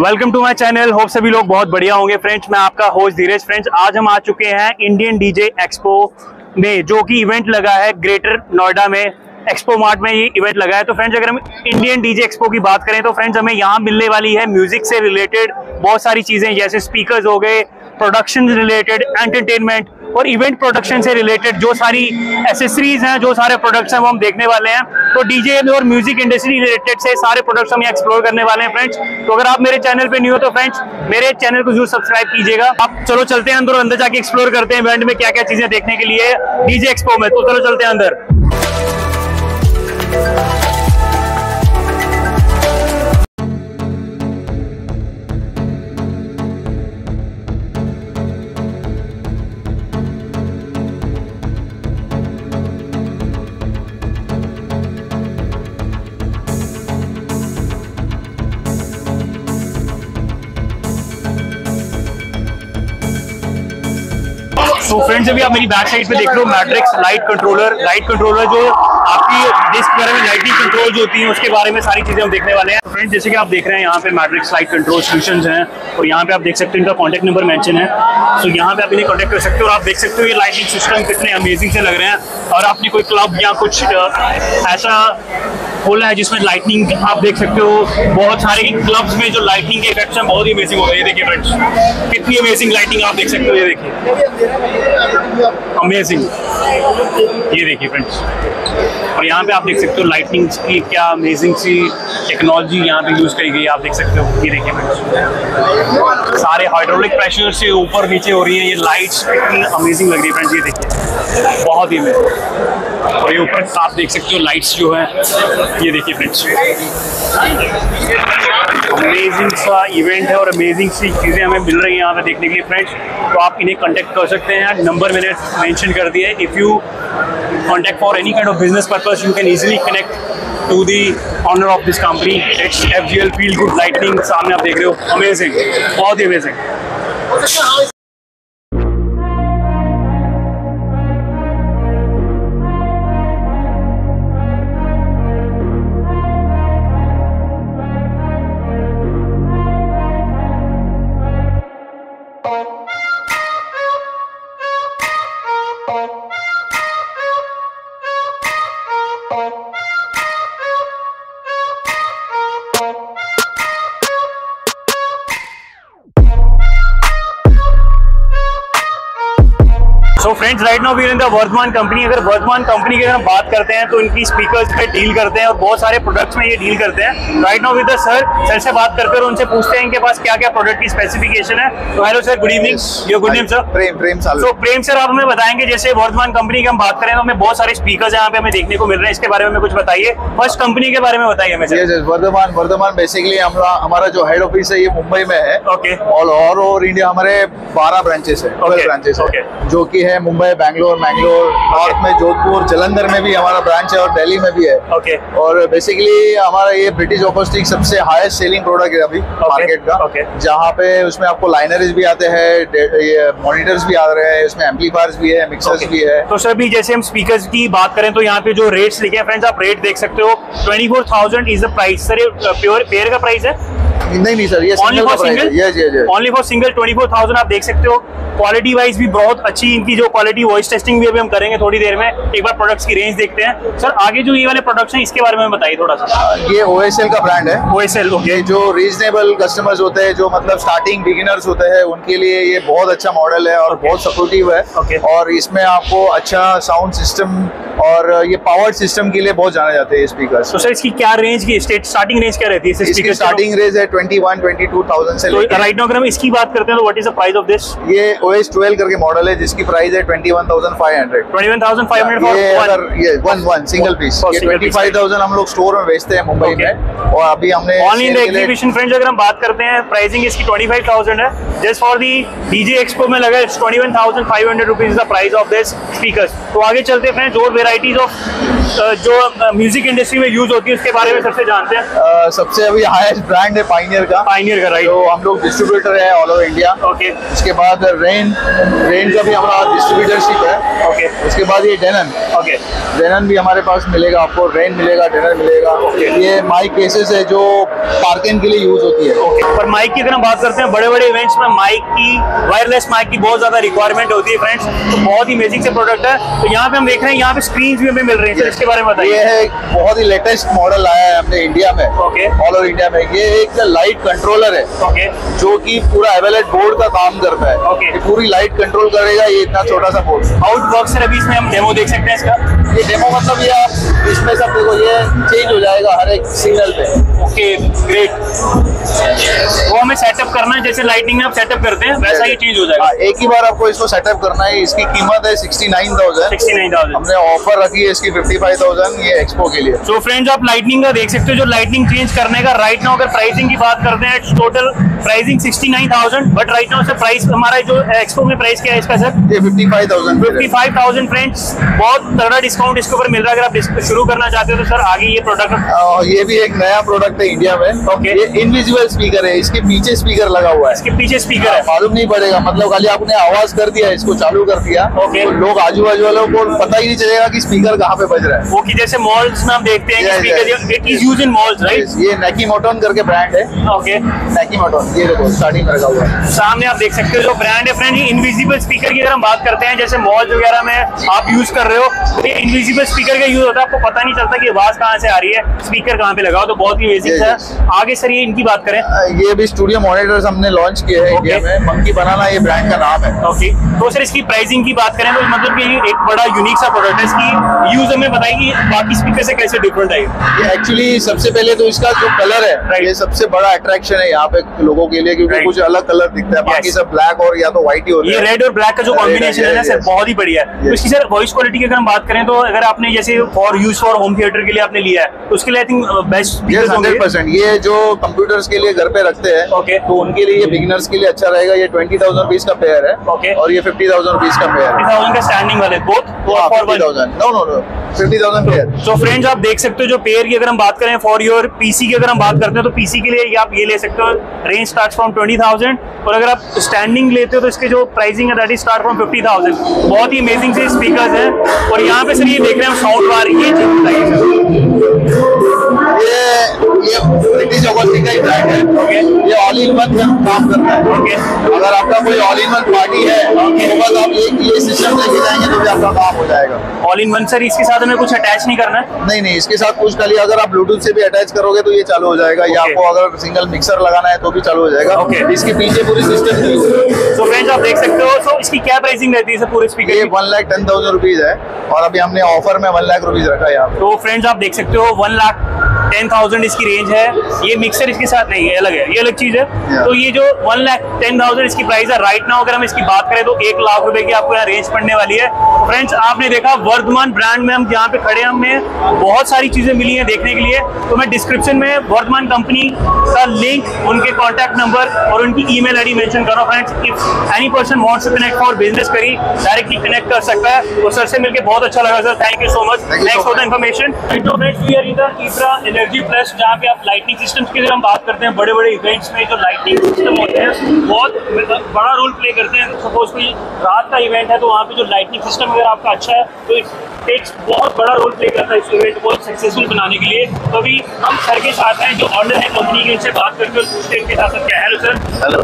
Welcome to my channel. Hope सभी लोग बहुत बढ़िया होंगे फ्रेंड्स। मैं आपका होस्ट धीरज। फ्रेंड्स आज हम आ चुके हैं इंडियन डीजे एक्सपो में, जो कि इवेंट लगा है ग्रेटर नोएडा में, एक्सपो मार्ट में ये इवेंट लगा है। तो फ्रेंड्स अगर हम इंडियन डीजे एक्सपो की बात करें तो फ्रेंड्स हमें यहाँ मिलने वाली है म्यूजिक से रिलेटेड बहुत सारी चीज़ें, जैसे स्पीकर्स हो गए, प्रोडक्शन रिलेटेड, एंटरटेनमेंट और इवेंट प्रोडक्शन से रिलेटेड जो सारी एसेसरीज हैं, जो सारे प्रोडक्ट्स हैं वो हम देखने वाले हैं। तो डीजे और म्यूजिक इंडस्ट्री रिलेटेड से सारे प्रोडक्ट्स हम यहाँ एक्सप्लोर करने वाले हैं फ्रेंड्स। तो अगर आप मेरे चैनल पे न्यू हो तो फ्रेंड्स मेरे चैनल को जरूर सब्सक्राइब कीजिएगा। आप चलो चलते हैं अंदर और अंदर जाके एक्सप्लोर करते हैं इवेंट में क्या क्या चीजें देखने के लिए डीजे एक्सपो में। तो चलो चलते हैं अंदर। तो फ्रेंड्स अभी आप मेरी बैक साइड पे देख रहे हो मैट्रिक्स लाइट कंट्रोलर जो आपकी डिस्क वगैरह में लाइटिंग कंट्रोल जो होती है उसके बारे में सारी चीज़ें हम देखने वाले हैं। फ्रेंड्स जैसे कि आप देख रहे हैं यहाँ पे मैट्रिक्स लाइट कंट्रोल सॉल्यूशंस हैं और यहाँ पे आप देख सकते हैं इनका कॉन्टैक्ट नंबर मेंशन है। तो यहाँ पे आप इन्हें कॉन्टैक्ट कर सकते हो और आप देख सकते हो ये लाइटिंग सिस्टम कितने अमेजिंग से लग रहे हैं। और आपने कोई क्लब या कुछ ऐसा खोला है जिसमें लाइटिंग आप देख सकते हो, बहुत सारे क्लब्स में जो लाइटिंग के इफेक्ट्स हैं बहुत ही अमेजिंग हो गए। ये देखिए फ्रेंड्स कितनी अमेजिंग लाइटिंग आप देख सकते हो, ये देखिए अमेजिंग, ये देखिए फ्रेंड्स। और यहाँ पे आप देख सकते हो लाइटिंग की क्या अमेजिंग सी टेक्नोलॉजी यहाँ पे यूज़ करी गई है, आप देख सकते हो, ये देखिए फ्रेंड्स सारे हाइड्रोलिक प्रेशर से ऊपर नीचे हो रही है ये लाइट्स, कितनी अमेजिंग लग रही है फ्रेंड्स, ये देखिए बहुत ही अमेजिंग। और ये ऊपर आप देख सकते हो लाइट्स जो है, ये देखिए फ्रेंड्स अमेजिंग सा इवेंट है और अमेजिंग सी चीज़ें हमें मिल रही हैं यहाँ पे देखने के लिए फ्रेंड्स। तो आप इन्हें कांटेक्ट कर सकते हैं, नंबर मैंने मेंशन कर दिया है। If you contact for any kind of business purpose you can easily connect to the owner of this company. It's FGL feel good lighting, सामने आप देख रहे हो अमेजिंग, बहुत ही amazing. Friends right now we are in the Varthaman company. अगर Varthaman company की अगर हम बात करते हैं तो इनकी स्पीकर्स पे डील करते हैं और बहुत सारे प्रोडक्ट्स में ये डील करते हैं। Right now with the sir से बात करते हैं और उनसे पूछते हैं इनके पास क्या क्या प्रोडक्ट की स्पेसिफिकेशन है। तो hello sir, good evening, your good name sir? Prem साल। तो प्रेम सर आप हमें बताएंगे, जैसे वर्धमान कंपनी की हम बात करें तो हमें बहुत सारे स्पीकर्स यहाँ पे हमें देखने को मिल रहे हैं, इसके बारे में कुछ बताइए। फर्स्ट कंपनी के बारे में बताइए हमें सर। वर्धमान बेसिकली हमारा जो हेड ऑफिस है ये मुंबई में है, ओके, ऑल ओवर इंडिया हमारे 12 ब्रांचेस है, 12 ब्रांचेस है, जो की है मुंबई, बैंगलोर, नॉर्थ में जोधपुर, जलंधर में भी हमारा ब्रांच है और दिल्ली में भी है, ओके। और बेसिकली हमारा ये ब्रिटिश ऑकोस्टिक सबसे हाईएस्ट सेलिंग प्रोडक्ट है अभी मार्केट का, ओके, जहाँ पे उसमें आपको लाइनर्स भी आते हैं, ये मॉनिटर्स भी आ रहे हैं, इसमें एम्पलीफायर्स भी है, मिक्सर्स भी है। तो सर भी जैसे हम स्पीकर्स की बात करें तो यहाँ पे जो रेट्स लिखे हैं फ्रेंड्स आप रेट देख सकते हो, 24,000 इज द प्राइस। सर ये प्योर पेयर का प्राइस है? नहीं सर, ये ओनली फॉर सिंगल 24,000 आप देख सकते हो। क्वालिटी वाइज भी बहुत अच्छी इनकी जो क्वालिटी, वॉइस टेस्टिंग भी अभी हम करेंगे थोड़ी देर में। एक बार प्रोडक्ट्स की रेंज देखते हैं। सर आगे जो ये वाले प्रोडक्ट्स हैं इसके बारे में बताइए थोड़ा सा। ये OSL का ब्रांड है, OSL, ओके, जो रीजनेबल कस्टमर्स होते हैं, जो मतलब स्टार्टिंग बिगिनर्स होते हैं उनके लिए ये बहुत अच्छा मॉडल है और बहुत सपोर्टिव है, ओके। और इसमें आपको अच्छा साउंड सिस्टम और ये पावर्ड सिस्टम के लिए बहुत जाना जाते हैं स्पीकर। तो सर इसकी क्या रेंज की स्टार्टिंग रेंज क्या रहती है? स्टार्टिंग रेंज है 21-22,000 से। राइट नाउ अगर हम इसकी बात करते हैं तो what is the price of this? ये OS 12 करके मॉडल है जिसकी प्राइस है 21,500। 21,500 फॉर वन सिंगल पीस। 25,000 हम लोग स्टोर में बेचते हैं मुंबई में और अभी हमने ऑनलाइन एग्जीबिशन। फ्रेंड्स अगर हम बात करते हैं प्राइसिंग इसकी 25,000 है, just for the DJ expo में लगा 21,500 rupees the price of this speakers. तो आगे चलते हैं फ्रेंड्स और वेराइटीज ऑफ जो म्यूजिक इंडस्ट्री में यूज होती है उसके बारे में सबसे जानते हैं। सबसे अभी हाईएस्ट ब्रांड है पाइनियर का। पाइनियर का, राइट। तो हम लोग डिस्ट्रीब्यूटर है ऑल ओवर इंडिया। ओके। उसके बाद रेन का भी हमारा डिस्ट्रीब्यूटरशिप है। ओके। उसके बाद ये डेनन। ओके। डेनन भी हमारे पास मिलेगा आपको, रेन मिलेगा, डेनन मिलेगा। ओके। ये माइक केसेस है जो पार्किंग के लिए यूज होती है। ओके। पर माइक की अगर हम बात करते हैं, बड़े बड़े इवेंट्स में माइक की, वायरलेस माइक की बहुत ज्यादा रिक्वायरमेंट होती है फ्रेंड्स। तो बहुत ही अमेजिंग से प्रोडक्ट है। तो यहाँ पे हम देख रहे हैं, यहाँ पे स्क्रीन भी हमें मिल रही है, इसके बारे में बताइए। ये है बहुत ही लेटेस्ट मॉडल आया है हमने इंडिया में, ऑल ओवर इंडिया में। ये एक लाइट कंट्रोलर है, जो कि पूरा एवेलेट बोर्ड का काम करता है। ये पूरी लाइट कंट्रोल करेगा, ये इतना छोटा सा बोर्ड। आउट वर्क सर, अभी इसमें हम डेमो देख सकते हैं इसका। ये डेमो मतलब ये आप इसमें सब देखो, ये चेंज हो जाएगा हर एक सिग्नल पे। Okay, great. वो हमें सेटअप करना है, जैसे लाइटिंग में आप सेटअप करते हैं वैसा ही चेंज हो जाएगा। एक ही बार आपको इसको सेटअप करना है। इसकी कीमत है 69,000। हमने ऑफर रखी है इसकी 55,000 ये एक्सपो के लिए। तो फ्रेंड्स आप लाइटनिंग का देख सकते हो, जो लाइटनिंग चेंज करने का। राइट नाउ अगर प्राइसिंग की बात करते हैं, it's total pricing 69,000, but right now से प्राइस हमारा जो एक्सपो में प्राइस क्या है इसका सर? ये 55,000 फ्रेंड्स। बहुत तगड़ा डिस्काउंट इसके ऊपर मिल रहा है। अगर आप शुरू करना चाहते हो तो सर आगे ये प्रोडक्ट, ये भी एक नया प्रोडक्ट है इंडिया में। ओके। ये इनविजिबल स्पीकर है, इसके पीछे स्पीकर लगा हुआ है। इसके पीछे स्पीकर है, मालूम नहीं पड़ेगा। मतलब खाली आपने आवाज कर दिया, इसको चालू कर दिया। ओके। तो लोग आजू बाजू वालों को पता ही नहीं चलेगा कि स्पीकर कहाँ पे बज रहा है। वो कि जैसे मॉल्स में हम देखते हैं कि speaker it is used in malls, right. ये नेकीमोटोन करके ब्रांड है। ओके, नेकीमोटोन। ये देखो स्टार्टिंग में लगा हुआ है, सामने आप देख सकते हो जो ब्रांड है फ्रेंड। इनविजिबल स्पीकर की अगर हम बात करते हैं, जैसे मॉल्स वगैरह में आप यूज कर रहे हो, ये इनविजिबल स्पीकर का यूज होता है। आपको पता नहीं चलता की आवाज कहाँ से आ रही है, स्पीकर कहाँ पे लगाओ। तो बहुत ही बेसिक है। आगे सर ये इनकी बात करें, ये भी स्टूडियो मॉनिटर्स हमने लॉन्च किए हैं इंडिया में। मंकी बनाना ये ब्रांड का नाम है। ओके। तो सर इसकी प्राइसिंग की बात करें तो मतलब ये एक बड़ा यूनिक सा प्रोडक्ट है। इसकी यूज हमें बताइए बाकी स्पीकर से कैसे डिफरेंट है। ये एक्चुअली सबसे पहले तो इसका जो कलर है, ये सबसे बड़ा अट्रैक्शन है यहाँ पे लोगों के लिए, क्योंकि कुछ अलग कलर दिखता है। बाकी सब ब्लैक और या तो व्हाइट ही होता है। ये रेड और ब्लैक का जो कॉम्बिनेशन है ना सर, बहुत ही बढ़िया है। इसकी सर वॉइस क्वालिटी की अगर हम बात करें तो, अगर आपने जैसे for use for home theatre के लिए आपने लिया है, उसके लिए आई थिंक बेस्ट 100%। ये जो कंप्यूटर्स के लिए घर पे रखते हैं, तो उनके लिए, बिगिनर्स के लिए अच्छा रहेगा। ये 20,000 रुपीज का पेयर है। ओके। और ये 50,000 रुपीज का पेयर है। 50,000 का स्टैंडिंग वाले बोथ 50,000। No 50,000 pair. तो फ्रेंड्स आप देख सकते हो, जो पेयर की अगर हम बात करें फॉर योर पीसी की अगर हम बात करते हैं, तो पीसी के लिए आप ये ले सकते हो। रेंज स्टार्ट फ्रॉम 20,000, और अगर आप स्टैंडिंग लेते हो तो इसके जो प्राइसिंग है दैट इज स्टार्ट फ्रॉम 50,000। बहुत ही अमेजिंग से स्पीकर है। और यहाँ पे सर ये देख रहे हैं साउंड बार, ये ब्रिटिश अगस्टी का ही ब्रांड है। ओके। ये ऑल इन वन काम करता है। ओके। अगर आपका कोई ऑल इन वन पार्टी है, तो आप ये सिस्टम लेके जाएंगे तो भी आपका काम हो जाएगा। ऑल इन वन सर, इसके साथ हमें कुछ अटैच नहीं करना है? नहीं, इसके साथ कुछ खाली अगर आप ब्लूटूथ से भी अटैच करोगे तो ये चालू हो जाएगा, या आपको अगर सिंगल मिक्सर लगाना है तो भी चालू हो जाएगा। ओके। इसके पीछे पूरी सिस्टम यूज है। सो फ्रेंड्स आप देख सकते हो। सो इसकी क्या प्राइसिंग रहती है सर पूरे स्पीकर? ये 1,10,000 रुपीज है, और अभी हमने ऑफर में 1,00,000 रुपीज रखा है यहाँ पे। तो फ्रेंड्स आप देख सकते हो 1,10,000 इसकी रेंज है। ये मिक्सर इसके साथ नहीं है, अलग है, ये अलग चीज है। तो ये जो 1,10,000 इसकी प्राइस है। राइट नाउ अगर हम इसकी बात करें तो 1,00,000 रुपए की आपको यहाँ रेंज पड़ने वाली है। फ्रेंड्स आपने देखा वर्धमान ब्रांड में हम यहाँ पे खड़े हैं, हमें बहुत सारी चीजें मिली हैं देखने के लिए। तो मैं डिस्क्रिप्शन में वर्धमान कंपनी का लिंक, उनके कॉन्टैक्ट नंबर और उनकी ईमेल आईडी मेंशन कर रहा हूं friends. If any person wants to connect for business करी, डायरेक्टली कनेक्ट कर सकता है। और सर से मिलकर बहुत अच्छा लगा sir, thank you so much. Thanks for the information. Energy plus, जहाँ पे आप लाइटिंग सिस्टम की अगर हम बात करते हैं, बड़े बड़े इवेंट्स में जो लाइटिंग सिस्टम होते हैं बहुत बड़ा रोल प्ले करते हैं। सपोज कि रात का इवेंट है तो वहाँ पे जो लाइटिंग सिस्टम अगर आपका अच्छा है तो इट्स टेक्स बहुत बड़ा रोल प्ले करता है इस इवेंट को सक्सेसफुल बनाने के लिए। तो अभी हम सर के साथ हैं जो ऑर्डर है कंपनी के, इनसे बात करके पूछते हैं इनके साथ क्या है। Sir hello,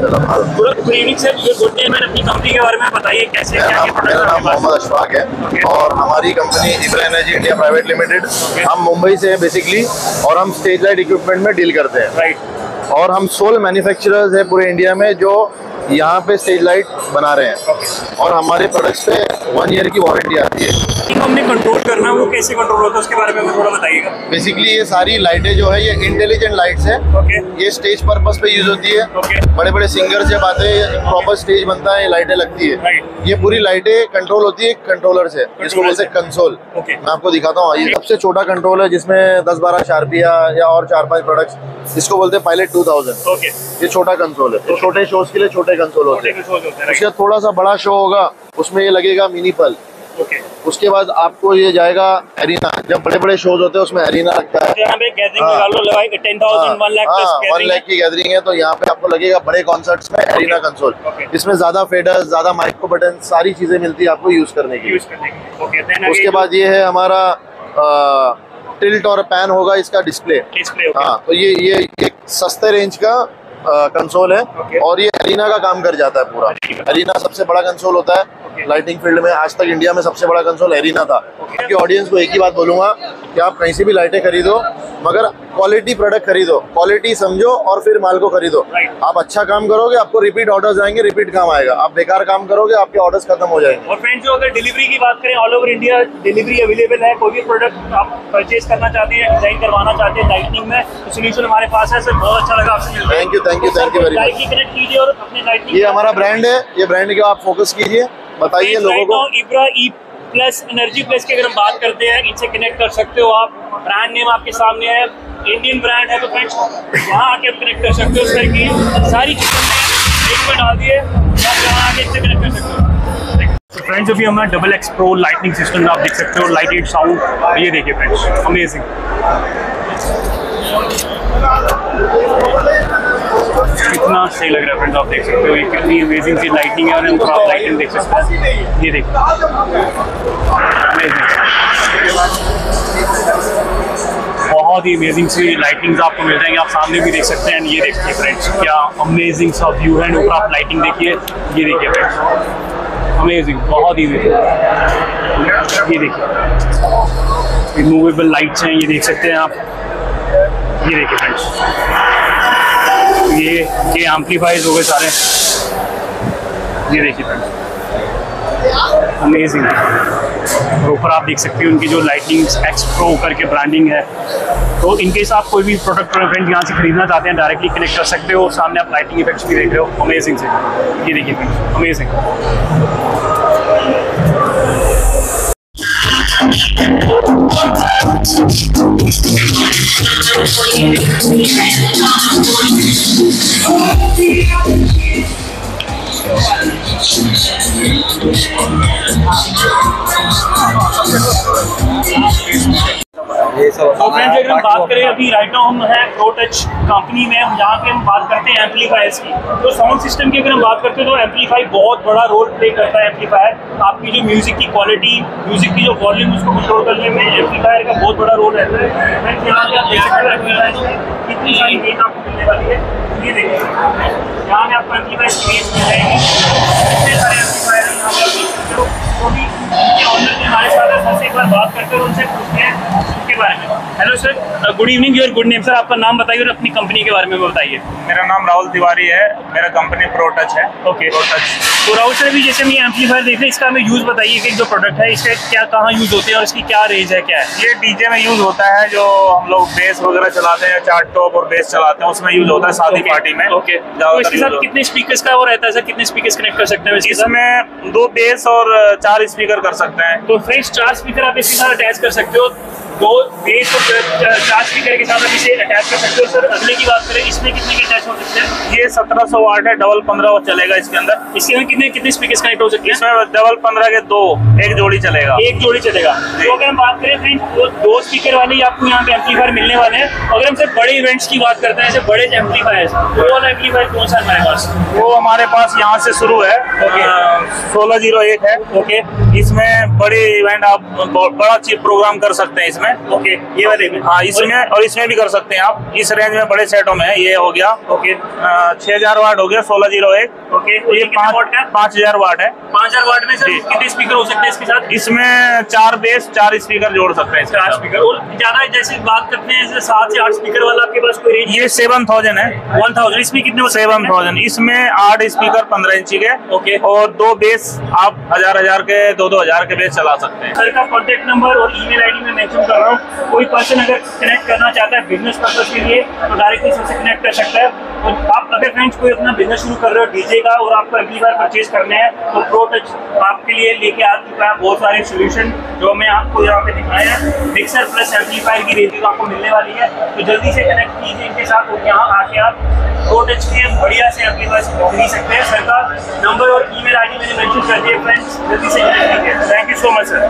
good evening sir. ये गुड डे में अपनी कंपनी के बारे में बताइए, कैसे क्या प्रोडक्ट? मोहम्मद अशफाक है और हमारी company energy India private limited. हम मुंबई से हैं बेसिकली, और हम स्टेज लाइट इक्विपमेंट में डील करते हैं। राइट। और हम सोल मैन्युफैक्चरर्स हैं पूरे इंडिया में जो यहाँ पे स्टेज लाइट बना रहे हैं। और हमारे प्रोडक्ट्स पे 1 ईयर की वारंटी आती है। हमने कंट्रोल करना है, वो कैसे कंट्रोल होता है उसके बारे में थोड़ा बताइएगा। बेसिकली ये सारी लाइटें जो है ये इंटेलिजेंट लाइट्स है। ये स्टेज पर्पस पे यूज होती है। बड़े बड़े सिंगर्स जब आते हैं, प्रॉपर स्टेज बनता है, ये लाइटें लगती है। ये पूरी लाइटें कंट्रोल होती है कंट्रोलर से, जिसको बोलते हैं कंसोल। मैं आपको दिखाता हूँ, ये सबसे छोटा कंट्रोल है जिसमें 10-12 शार्पिया या और 4-5 प्रोडक्ट्स, जिसको बोलते हैं पायलट 2000। ये छोटा कंसोल है, छोटे शोज के लिए छोटे कंसोल होते हैं। उसका थोड़ा सा बड़ा शो होगा उसमें ये लगेगा मिनी पल। Okay. उसके बाद आपको ये जाएगा एरिना, जब बड़े बड़े शोज होते हैं उसमें एरिना लगता है। यहाँ पे गैदरिंग लगा लो, लगाएंगे 10,000-1 लाख की गैदरिंग है, तो यहाँ पे आपको लगेगा बड़े कॉन्सर्ट्स में एरिना कंसोल। इसमें ज्यादा फेडर्स, ज्यादा माइक्रो बटन, सारी चीजें मिलती है आपको यूज करने की। उसके बाद ये है हमारा टिल्ट और पैन होगा इसका डिस्प्ले। हाँ, तो ये सस्ते रेंज का कंसोल है। और ये एरिना का काम कर जाता है पूरा। एरिना सबसे बड़ा कंसोल होता है लाइटिंग फील्ड में। आज तक इंडिया में सबसे बड़ा कंसोल एरिना था। आपकी ऑडियंस को एक ही बात बोलूंगा कि आप कहीं से भी लाइटें खरीदो, मगर क्वालिटी प्रोडक्ट खरीदो, क्वालिटी समझो और फिर माल को खरीदो। आप अच्छा काम करोगे, आपको रिपीट ऑर्डर्स आएंगे, रिपीट काम आएगा। आप बेकार काम करोगे, आपके ऑर्डर्स खत्म हो जाएंगे। और फ्रेंड्स, अगर डिलीवरी की बात करें, all over India delivery available है। कोई भी प्रोडक्ट आप परचेज करना चाहते हैं, डिजाइन करवाना चाहते हैं लाइटिंग में, सोल्यूशन हमारे पास है। सर, बहुत अच्छा लगा आपसे। Thank you, thank you, thank you very much. ये हमारा ब्रांड है, ये ब्रांड को आप फोकस कीजिए, बताइए लोगों को। प्लस एनर्जी प्लस की अगर हम बात करते हैं, इनसे कनेक्ट कर सकते हो आप। ब्रांड नेम आपके सामने है, इंडियन ब्रांड है, तो फ्रेंड्स वहाँ आके आप कनेक्ट कर सकते हो। सर की सारी चीज़ें एक में डाल दिए, आप वहाँ आके इससे कनेक्ट कर सकते हो। फ्रेंड्स, अभी हमारा XX Pro लाइटनिंग सिस्टम आप देख सकते हो, लाइटेड साउंड। ये देखिए फ्रेंड्स, अमेजिंग, कितना सही लग रहा है फ्रेंड्स। आप देख सकते हो ये कितनी अमेजिंग सी लाइटिंग है। और ऊपर आप लाइटिंग देख सकते हो, ये देखिए अमेजिंग, बहुत ही अमेजिंग सी लाइटिंग्स आपको मिल जाएंगी। आप सामने भी देख सकते हैं। ये देखिए फ्रेंड्स, क्या अमेजिंग सा व्यू है। ऊपर आप लाइटिंग देखिए, ये देखिए फ्रेंड्स, अमेजिंग, बहुत ही अमेजिंग। ये देखिए रिमूवेबल लाइट्स हैं, ये देख सकते हैं आप। ये देखिए फ्रेंड्स, ये एम्पलीफाइज हो गए सारे। ये देखिए फ्रेंड्स, अमेजिंग। और ऊपर आप देख सकते हो उनकी जो लाइटिंग्स X Pro करके ब्रांडिंग है। तो इनकेस आप कोई भी प्रोडक्ट फ्रेंड यहाँ से खरीदना चाहते हैं, डायरेक्टली कनेक्ट कर सकते हो। सामने आप लाइटिंग इफेक्ट्स भी देख रहे हो, अमेजिंग से। ये देखिए फ्रेंड्स, अमेजिंग। तो फ्रेंड्स, अगर हम बात करें, अभी राइट नाउ हम है प्रो टच कंपनी में। हम यहाँ पे हम बात करते हैं एम्पलीफायर्स की। तो साउंड सिस्टम की अगर हम बात करते हैं, तो एम्पलीफाई बहुत बड़ा रोल प्ले करता है। एम्पलीफायर आपकी जो म्यूज़िक की क्वालिटी, म्यूज़िक की जो वॉल्यूम, उसको कंट्रोल करने में एम्पलीफायर का बहुत बड़ा रोल रहता है। फ्रेंड्स, यहाँ पे आप देख सकते हैं एम्पलीफायर कितनी सारी रेंज आपको मिलने वाली है। ये देखिए, यहाँ पे आपको एम्पलीफायर की रेंज मिल जाएगी। इतने सारे एम्पलीफायर यहाँ पे आप देख सकते हो। तो भी ऑनर ने हमारे साथ सबसे एक बार बात करते हैं, उनसे पूछते हैं के बारे में। Hello sir, good evening. Your good name sir, आपका नाम बताइए और अपनी कंपनी के बारे में बताइए। मेरा नाम राहुल तिवारी है, मेरा कंपनी प्रो टच है। Okay, pro touch. तो राहुल सर, अभी जैसे हम ये एम्पलीफायर देख रहे हैं, इसका हमें यूज़ बताइए कि जो प्रोडक्ट है इसका क्या कहाँ यूज़ होते हैं और इसकी क्या रेंज है, क्या है? ये डीजे में यूज़ होता है, जो हम लोग बेस वगैरह चलाते हैं, चार्ट टॉप और बेस चलाते हैं, उसमें यूज़ होता है शादी पार्टी में। ओके, इसके साथ कितने स्पीकर्स का वो रहता है सर? कितने स्पीकर्स कनेक्ट कर सकते हैं इसमें? 2 बेस और 4 स्पीकर कर सकते हैं। तो फ्रेंड्स, 4 स्पीकर आप इसके साथ अटैच कर सकते हो। 2 बेस और 4 स्पीकर के साथ आप इसे अटैच कर सकते हो। सर, अगले की बात करें, इसमें कितने के अटैच हो सकते हैं? ये 1700 वाट है, डबल 15 चलेगा इसके अंदर। इसके अंदर कितने स्पीकर्स कनेक्ट हो सकते हैं? इसमें डबल 15 के 2, एक जोड़ी चलेगा। एक जोड़ी चलेगा। तो अगर हम बात करें फ्रेंड्स, वो 2 स्पीकर वाले आपको यहाँ पे एम्पलीफायर मिलने वाले हैं। अगर हम सिर्फ बड़े इवेंट्स की बात करते हैं, ऐसे बड़े एम्पलीफायर, वो वाला एम्पलीफायर कौन सा हमारे पास? वो हमारे पास यहाँ से शुरू है, 1601 है। ओके, इसमें बड़े इवेंट आप बड़ा प्रोग्राम कर सकते हैं इसमें। ओके, ये वाले में? हाँ, इसमें और इसमें भी कर सकते हैं आप। इस रेंज में बड़े सेटों में ये हो गया। ओके, 6000 वाट हो गया 1601। ओके, ये 5000 वाट है। 5000 वाट में सर कितने स्पीकर हो सकते हैं इसके साथ? इसमें 4 बेस 4 स्पीकर जोड़ सकते हैं। 4 स्पीकर और ज्यादा, जैसे बात करते हैं 7 से 8 स्पीकर वाला आपके पास कोई रेंज? ये 7000 है। 1000 इसमें कितने? 7000 इसमें 8 स्पीकर 15 इंची के। ओके, और 2 बेस आप 1000 के 2000 के बेस चला सकते हैं। सर का कॉन्टेक्ट नंबर और ईमेल आईडी में मेंशन कर रहा हूँ। कोई पर्सन अगर कनेक्ट करना चाहता है बिजनेस पर्पज के लिए, तो डायरेक्टली सबसे कनेक्ट कर सकता है। और आप अगर फ्रेंड्स कोई अपना बिजनेस शुरू कर रहे हो डीजे का, और आपको अगली बार परचेज करना है, तो प्रो टच आपके लिए लेके आ चुका है बहुत सारे सोल्यूशन, जो मैं आपको यहाँ पे दिखाया है। मिक्सर प्लस एम्पलीफायर की रेंज आपको मिलने वाली है। तो जल्दी से कनेक्ट कीजिए इनके साथ, और यहाँ आके आप प्रो टच के बढ़िया से एम्पलीफायर खरीद सकते हैं। सर का नंबर और ईमेल आईडी मैंने मेंशन कर दिए। फ्रेंड्स, जल्दी से कनेक्ट कीजिए। Thank you. so much sir.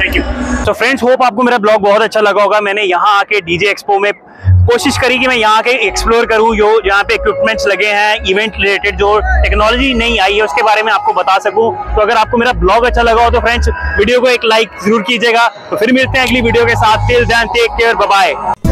Thank you. So friends, hope आपको मेरा ब्लॉग बहुत अच्छा लगा होगा। मैंने यहाँ आके डीजे एक्सपो में कोशिश करी कि मैं यहाँ के एक्सप्लोर करूँ, जो यहाँ पे इक्विपमेंट्स लगे हैं, इवेंट रिलेटेड जो टेक्नोलॉजी नहीं आई है उसके बारे में आपको बता सकूँ। तो अगर आपको मेरा ब्लॉग अच्छा लगा हो तो फ्रेंड्स वीडियो को एक लाइक जरूर कीजिएगा। तो फिर मिलते हैं अगली वीडियो के साथ। Till then take care, bye bye.